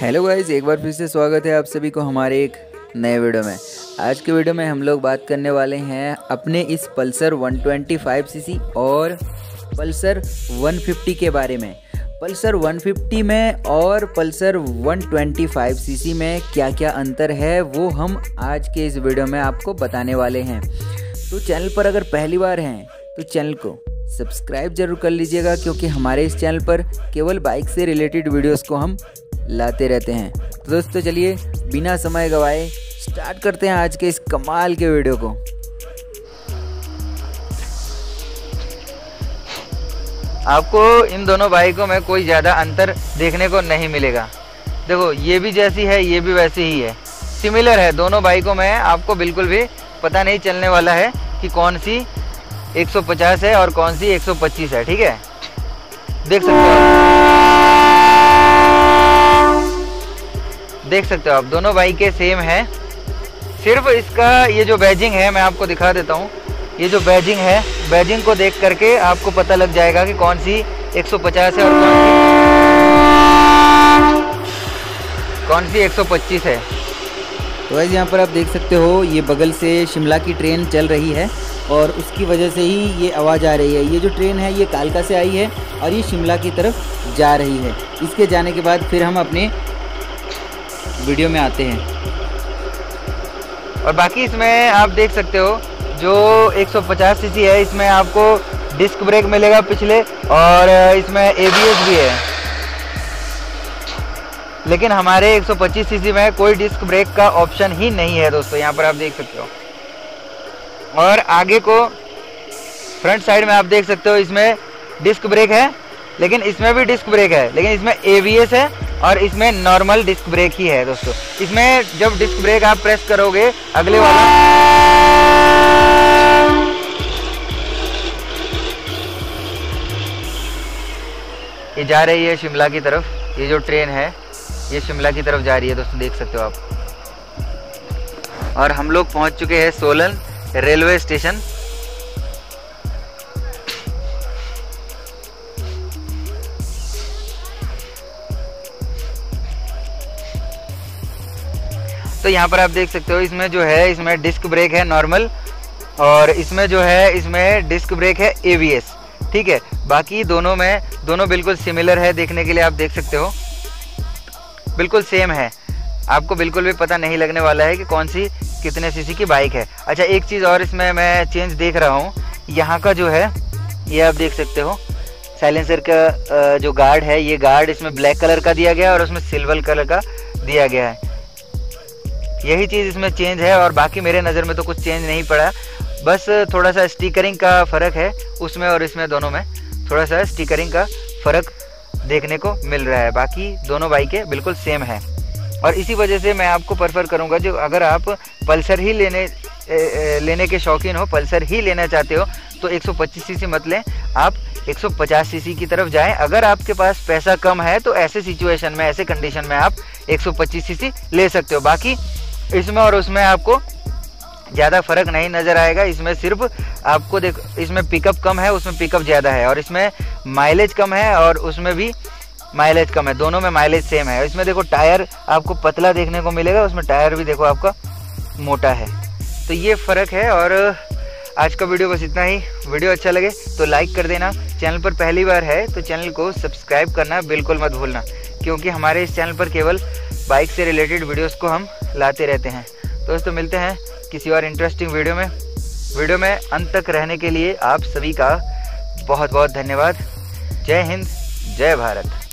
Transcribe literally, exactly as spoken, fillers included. Hello guys, एक बार फिर से स्वागत है आप सभी को हमारे एक नए वीडियो में। आज के वीडियो में हम लोग बात करने वाले हैं अपने इस Pulsar one twenty five CC और पल्सर वन फिफ्टी के बारे में। पल्सर वन फिफ्टी में और Pulsar one twenty five CC में क्या क्या अंतर है वो हम आज के इस वीडियो में आपको बताने वाले हैं। तो चैनल पर अगर पहली बार हैं तो चैनल को सब्सक्राइब जरूर कर लीजिएगा, क्योंकि हमारे इस चैनल पर केवल बाइक से रिलेटेड वीडियोस को हम लाते रहते हैं। तो दोस्तों चलिए बिना समय गवाए स्टार्ट करते हैं आज के इस कमाल के वीडियो को। आपको इन दोनों बाइकों में कोई ज़्यादा अंतर देखने को नहीं मिलेगा। देखो, ये भी जैसी है, ये भी वैसी ही है, सिमिलर है दोनों बाइकों में। आपको बिल्कुल भी पता नहीं चलने वाला है कि कौन सी एक सौ पचास है और कौन सी एक सौ पच्चीस है। ठीक है, देख सकते हो देख सकते हो आप दोनों बाइकें सेम है। सिर्फ इसका ये जो बैजिंग है मैं आपको दिखा देता हूँ। ये जो बैजिंग है, बैजिंग को देख करके आपको पता लग जाएगा कि कौन सी एक सौ पचास है और कौन सी कौन सी एक सौ पच्चीस है। तो वैसे यहाँ पर आप देख सकते हो ये बगल से शिमला की ट्रेन चल रही है और उसकी वजह से ही ये आवाज़ आ रही है। ये जो ट्रेन है ये कालका से आई है और ये शिमला की तरफ जा रही है। इसके जाने के बाद फिर हम अपने वीडियो में आते हैं। और बाकी इसमें आप देख सकते हो जो एक सौ पचास सीसी है इसमें आपको डिस्क ब्रेक मिलेगा पिछले, और इसमें एबीएस भी है। लेकिन हमारे एक सौ पच्चीस सीसी में कोई डिस्क ब्रेक का ऑप्शन ही नहीं है दोस्तों, यहाँ पर आप देख सकते हो। और आगे को फ्रंट साइड में आप देख सकते हो इसमें डिस्क ब्रेक है, लेकिन इसमें भी डिस्क ब्रेक है, लेकिन इसमें एबीएस है और इसमें नॉर्मल डिस्क ब्रेक ही है दोस्तों। इसमें जब डिस्क ब्रेक आप प्रेस करोगे अगले वाला ये जा रही है शिमला की तरफ। ये जो ट्रेन है ये शिमला की तरफ जा रही है दोस्तों, देख सकते हो आप। और हम लोग पहुंच चुके हैं सोलन रेलवे स्टेशन। तो यहाँ पर आप देख सकते हो इसमें जो है इसमें डिस्क ब्रेक है नॉर्मल, और इसमें जो है इसमें डिस्क ब्रेक है एबीएस। ठीक है, बाकी दोनों में दोनों बिल्कुल सिमिलर है देखने के लिए। आप देख सकते हो बिल्कुल सेम है, आपको बिल्कुल भी पता नहीं लगने वाला है कि कौन सी कितने सीसी की बाइक है। अच्छा, एक चीज़ और इसमें मैं चेंज देख रहा हूँ। यहाँ का जो है ये आप देख सकते हो साइलेंसर का जो गार्ड है, ये गार्ड इसमें ब्लैक कलर का दिया गया है और उसमें सिल्वर कलर का दिया गया है। यही चीज़ इसमें चेंज है, और बाकी मेरे नज़र में तो कुछ चेंज नहीं पड़ा। बस थोड़ा सा स्टिकरिंग का फ़र्क है उसमें, और इसमें दोनों में थोड़ा सा स्टिकरिंग का फ़र्क देखने को मिल रहा है। बाकी दोनों बाइकें बिल्कुल सेम है, और इसी वजह से मैं आपको प्रेफर करूंगा, जो अगर आप पल्सर ही लेने ए, लेने के शौकीन हो, पल्सर ही लेना चाहते हो, तो एक सौ पच्चीस सीसी मत लें, आप एक सौ पचास सीसी की तरफ जाएं। अगर आपके पास पैसा कम है तो ऐसे सिचुएशन में, ऐसे कंडीशन में आप एक सौ पच्चीस सीसी ले सकते हो। बाकी इसमें और उसमें आपको ज़्यादा फर्क नहीं नज़र आएगा। इसमें सिर्फ आपको देख, इसमें पिकअप कम है, उसमें पिकअप ज़्यादा है, और इसमें माइलेज कम है और उसमें भी माइलेज कम है। दोनों में माइलेज सेम है। इसमें देखो टायर आपको पतला देखने को मिलेगा, उसमें टायर भी देखो आपका मोटा है। तो ये फ़र्क है। और आज का वीडियो बस इतना ही। वीडियो अच्छा लगे तो लाइक कर देना। चैनल पर पहली बार है तो चैनल को सब्सक्राइब करना बिल्कुल मत भूलना, क्योंकि हमारे इस चैनल पर केवल बाइक से रिलेटेड वीडियोज़ को हम लाते रहते हैं। दोस्तों मिलते हैं किसी और इंटरेस्टिंग वीडियो में। वीडियो में अंत तक रहने के लिए आप सभी का बहुत बहुत धन्यवाद। जय हिंद, जय भारत।